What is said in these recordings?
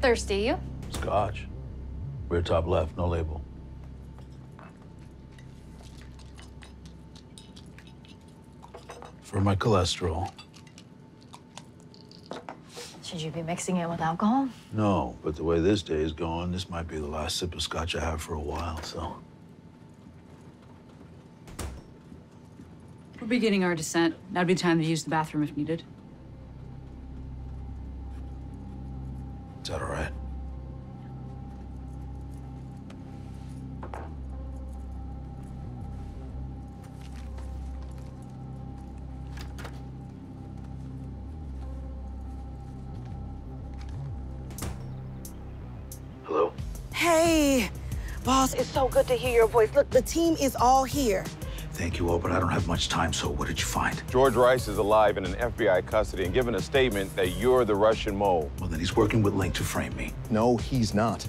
thirsty, you? Scotch. Rear top left, no label. For my cholesterol. Should you be mixing it with alcohol? No, but the way this day is going, this might be the last sip of scotch I have for a while, so. We're beginning our descent. That'd be time to use the bathroom if needed. Is that all right? Hello? Hey, boss, it's so good to hear your voice. Look, the team is all here. Thank you all, but I don't have much time, so what did you find? George Rice is alive and in FBI custody and given a statement that you're the Russian mole. Well, then he's working with Link to frame me. No, he's not.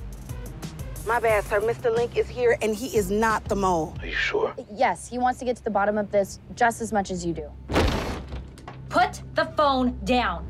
My bad, sir. Mr. Link is here, and he is not the mole. Are you sure? Yes, he wants to get to the bottom of this just as much as you do. Put the phone down.